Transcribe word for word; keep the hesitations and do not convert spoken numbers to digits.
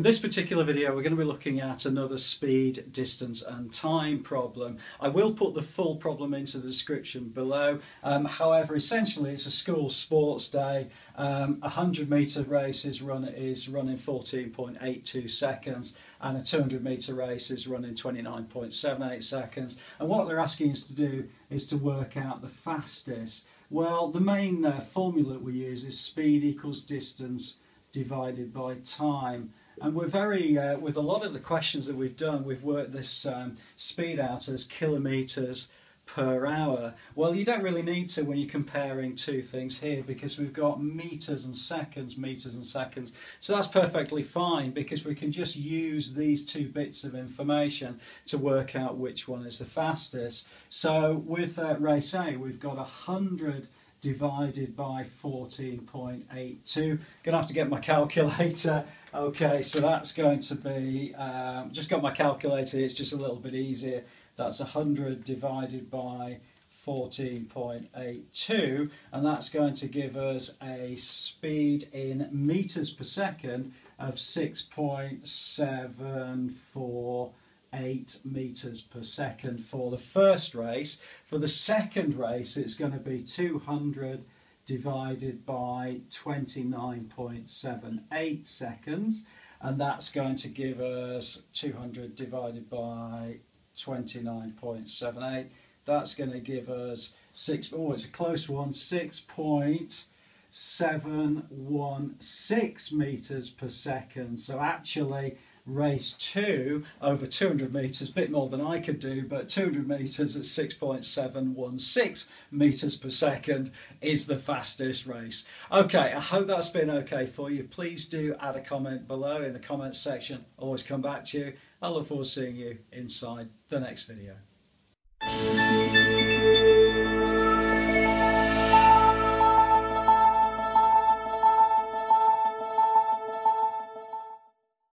In this particular video we're going to be looking at another speed, distance and time problem. I will put the full problem into the description below. Um, however, essentially it's a school sports day. Um, a one hundred metre race is, run, is running fourteen point eight two seconds and a two hundred metre race is running twenty-nine point seven eight seconds. And what they're asking us to do is to work out the fastest. Well, the main uh, formula we use is speed equals distance divided by time. And we're very, uh, with a lot of the questions that we've done, we've worked this um, speed out as kilometres per hour. Well, you don't really need to when you're comparing two things here, because we've got metres and seconds, metres and seconds. So that's perfectly fine, because we can just use these two bits of information to work out which one is the fastest. So with uh, race A, we've got one hundred divided by fourteen point eight two. Going to have to get my calculator. Okay, so that's going to be, um, just got my calculator, it's just a little bit easier. That's one hundred divided by fourteen point eight two, and that's going to give us a speed in meters per second of six point seven four eight meters per second for the first race. For the second race, it's going to be two hundred divided by twenty-nine point seven eight seconds, and that's going to give us two hundred divided by twenty-nine point seven eight. That's going to give us six. Oh, it's a close one. six point seven one six meters per second. So actually, race two over two hundred metres, a bit more than I could do, but two hundred metres at six point seven one six metres per second is the fastest race. Okay, I hope that's been okay for you. Please do add a comment below in the comments section. I'll always come back to you. I look forward to seeing you inside the next video.